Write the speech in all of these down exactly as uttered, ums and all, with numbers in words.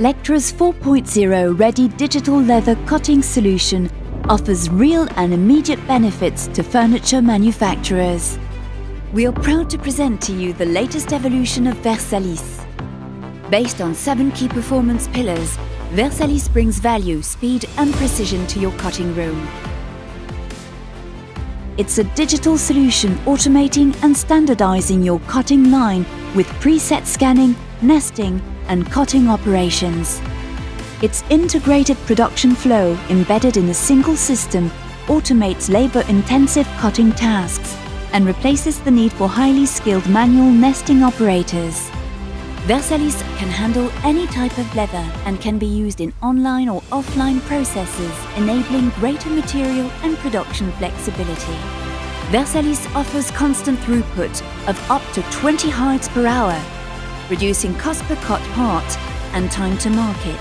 Lectra's four point oh ready digital leather cutting solution offers real and immediate benefits to furniture manufacturers. We are proud to present to you the latest evolution of Versalis. Based on seven key performance pillars, Versalis brings value, speed and precision to your cutting room. It's a digital solution automating and standardizing your cutting line with preset scanning, nesting and cutting operations. Its integrated production flow embedded in a single system automates labor-intensive cutting tasks and replaces the need for highly skilled manual nesting operators. Versalis can handle any type of leather and can be used in online or offline processes, enabling greater material and production flexibility. Versalis offers constant throughput of up to twenty hides per hour, reducing cost per cut part and time to market.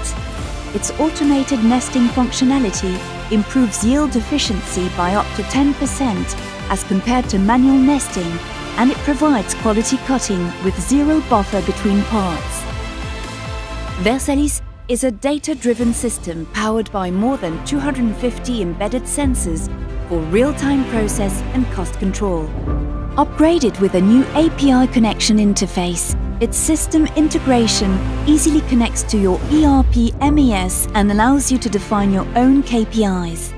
Its automated nesting functionality improves yield efficiency by up to ten percent as compared to manual nesting, and it provides quality cutting with zero buffer between parts. Versalis is a data-driven system powered by more than two hundred fifty embedded sensors for real-time process and cost control. Upgraded with a new A P I connection interface, its system integration easily connects to your E R P M E S and allows you to define your own K P Is.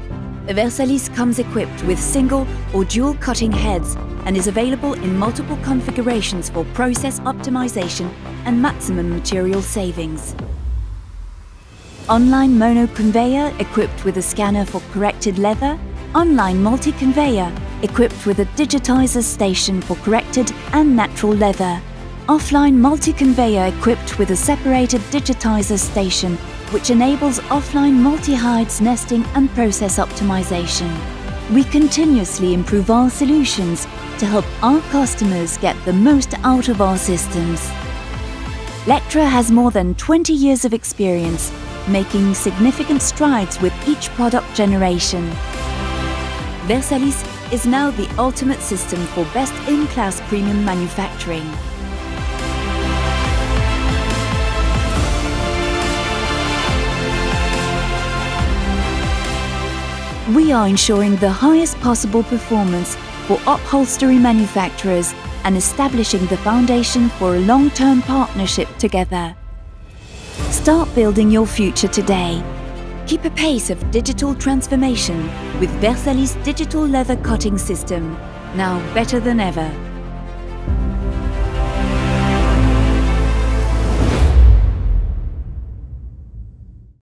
Versalis comes equipped with single or dual cutting heads and is available in multiple configurations for process optimization and maximum material savings. Online mono conveyor equipped with a scanner for corrected leather, online multi-conveyor equipped with a digitizer station for corrected and natural leather. Offline multi-conveyor equipped with a separated digitizer station which enables offline multi-hides nesting and process optimization. We continuously improve our solutions to help our customers get the most out of our systems. Lectra has more than twenty years of experience, making significant strides with each product generation. Versalis is now the ultimate system for best-in-class premium manufacturing. We are ensuring the highest possible performance for upholstery manufacturers and establishing the foundation for a long-term partnership together. Start building your future today. Keep a pace of digital transformation with Versalis digital leather cutting system, now better than ever.